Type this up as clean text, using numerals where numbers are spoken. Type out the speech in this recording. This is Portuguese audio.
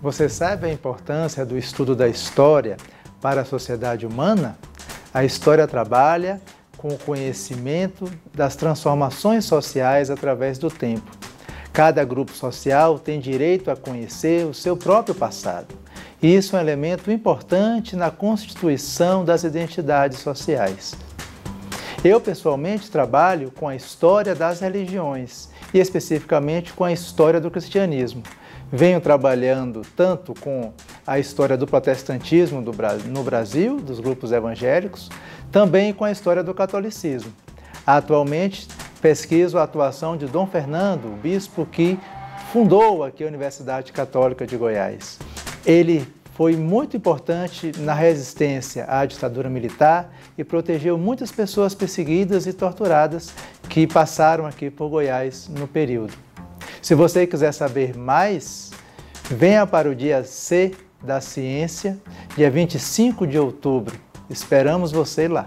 Você sabe a importância do estudo da história para a sociedade humana? A história trabalha com o conhecimento das transformações sociais através do tempo. Cada grupo social tem direito a conhecer o seu próprio passado. E isso é um elemento importante na constituição das identidades sociais. Eu, pessoalmente, trabalho com a história das religiões e, especificamente, com a história do cristianismo. Venho trabalhando tanto com a história do protestantismo no Brasil, dos grupos evangélicos, também com a história do catolicismo. Atualmente, pesquiso a atuação de Dom Fernando, o bispo que fundou aqui a Universidade Católica de Goiás. Ele foi muito importante na resistência à ditadura militar e protegeu muitas pessoas perseguidas e torturadas que passaram aqui por Goiás no período. Se você quiser saber mais, venha para o Dia C da Ciência, dia 25 de outubro. Esperamos você lá!